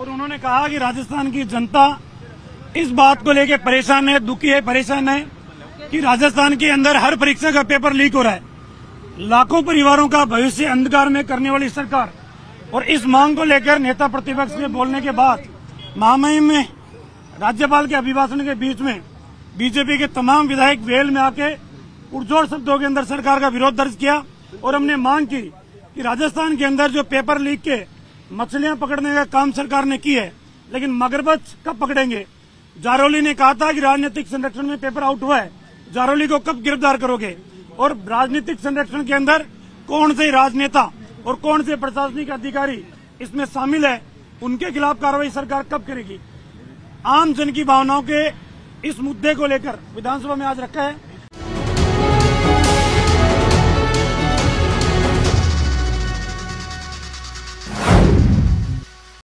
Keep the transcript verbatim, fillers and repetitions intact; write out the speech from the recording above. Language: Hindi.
और उन्होंने कहा कि राजस्थान की जनता इस बात को लेकर परेशान है, दुखी है, परेशान है कि राजस्थान के अंदर हर परीक्षा का पेपर लीक हो रहा है। लाखों परिवारों का भविष्य अंधकार में करने वाली सरकार और इस मांग को लेकर नेता प्रतिपक्ष के बोलने के बाद महामहिम में राज्यपाल के अभिभाषण के बीच में बीजेपी के तमाम विधायक वेल में आके पुरजोर शब्दों के अंदर सरकार का विरोध दर्ज किया और हमने मांग की कि राजस्थान के अंदर जो पेपर लीक के मछलियां पकड़ने का काम सरकार ने की है, लेकिन मगरमच्छ कब पकड़ेंगे। जारोली ने कहा था कि राजनीतिक संरक्षण में पेपर आउट हुआ है, जारोली को कब गिरफ्तार करोगे। और राजनीतिक संरक्षण के अंदर कौन से राजनेता और कौन से प्रशासनिक अधिकारी इसमें शामिल है, उनके खिलाफ कार्रवाई सरकार कब करेगी। आम जन की भावनाओं के इस मुद्दे को लेकर विधानसभा में आज रखा है।